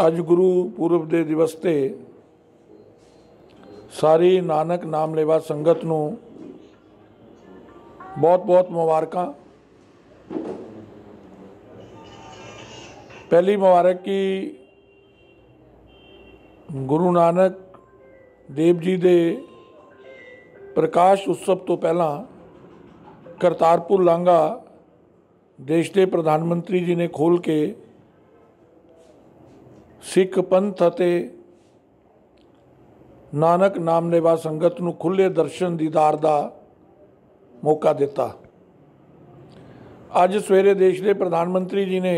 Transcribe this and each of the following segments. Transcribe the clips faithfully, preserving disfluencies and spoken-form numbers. अज गुरु पुरब के दिवस से सारी नानक नाम लेवा संगत नू बहुत बहुत मुबारकां। पहली मुबारक की गुरु नानक देव जी दे प्रकाश उत्सव तो पहला करतारपुर लांघा देश के प्रधानमंत्री जी ने खोल के सिख पंथ अते नानक नाम लेवा संगत नू खुले दर्शन दीदार का मौका दिता। अज सवेरे देश के प्रधानमंत्री जी ने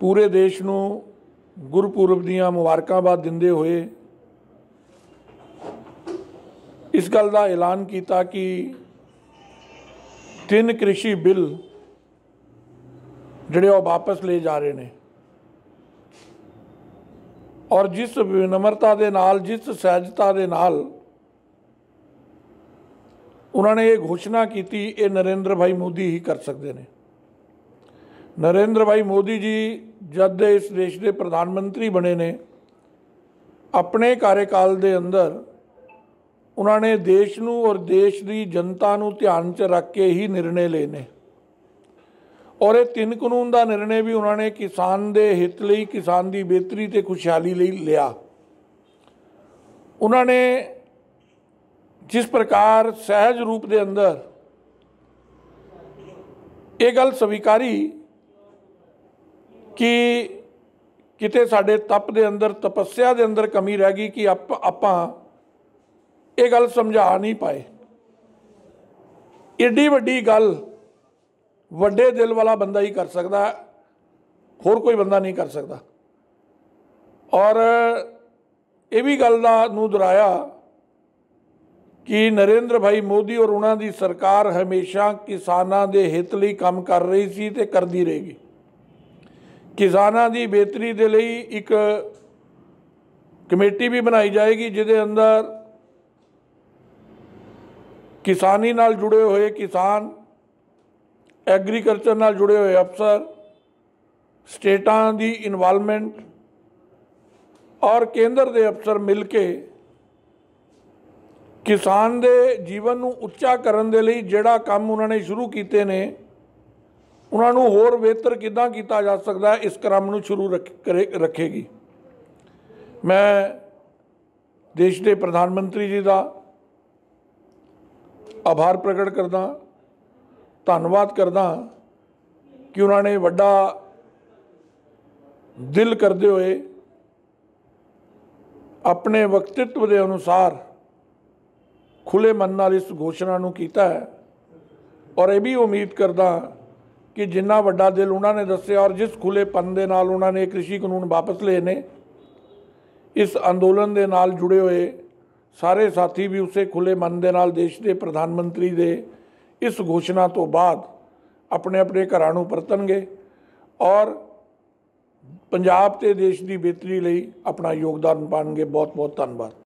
पूरे देश नू गुरपुरब दीयां मुबारकबाद दिंदे हुए इस गल का ऐलान किया कि तीन कृषि बिल जिहड़े वो वापस ले जा रहे हैं और जिस विनम्रता के नाल जिस सहजता के नाल उन्होंने ये घोषणा की ये नरेंद्र भाई मोदी ही कर सकते हैं। नरेंद्र भाई मोदी जी जब दे इस देश के प्रधानमंत्री बने ने अपने कार्यकाल के अंदर उन्होंने देश नू और देश की जनता नू ध्यान च रख के ही निर्णय लेने और ये तीन कानून का निर्णय भी उन्होंने किसान के हित लई किसान की बेहतरी ते खुशहाली लई लिया। उन्होंने जिस प्रकार सहज रूप के अंदर ये गल स्वीकारी कि किते साडे तप के अंदर तपस्या के अंदर कमी रह गई कि आप आपां ये गल समझा नहीं पाए। एडी वड्डी गल वड्डे दिल वाला बंदा ही कर सकता है, होर कोई बंदा नहीं कर सकता। और ये भी गल नूं दोहराया कि नरेंद्र भाई मोदी और उन्हां दी सरकार हमेशा किसानां दे हित लई काम कर रही सी ते करदी रहेगी। किसानां दी बेहतरी दे लई एक कमेटी भी बनाई जाएगी जिहदे अंदर किसानी नाल जुड़े हुए किसान एग्रीकल्चर नाल जुड़े हुए अफसर स्टेटां दी इन्वालमेंट और केंद्र दे अफसर मिल के किसान दे जीवन नू उच्चा करन दे लई जिहड़ा काम उन्होंने शुरू किए ने उन्हां नू होर बेहतर किदां कीता जा सकदा है इस क्रम नू शुरू रख करे रखेगी। मैं देश दे प्रधानमंत्री जी दा आभार प्रगट करदा, धन्नवाद करदा कि उन्होंने वड्डा दिल करते हुए अपने व्यक्तित्व के अनुसार खुले मन नाल इस घोषणा नू कीता है और यह भी उम्मीद करदा कि जिन्ना वड्डा दिल उन्होंने दस्या और जिस खुलेपन के नाल उन्होंने कृषि कानून वापस ले ने इस अंदोलन के नाल जुड़े हुए सारे साथी भी उसे खुले मन के नाल देश के प्रधानमंत्री दे इस घोषणा तो बाद अपने अपने घरां नूं परतणगे और पंजाब ते देश की बेहतरी लई अपना योगदान पाउणगे। बहुत बहुत धन्नवाद।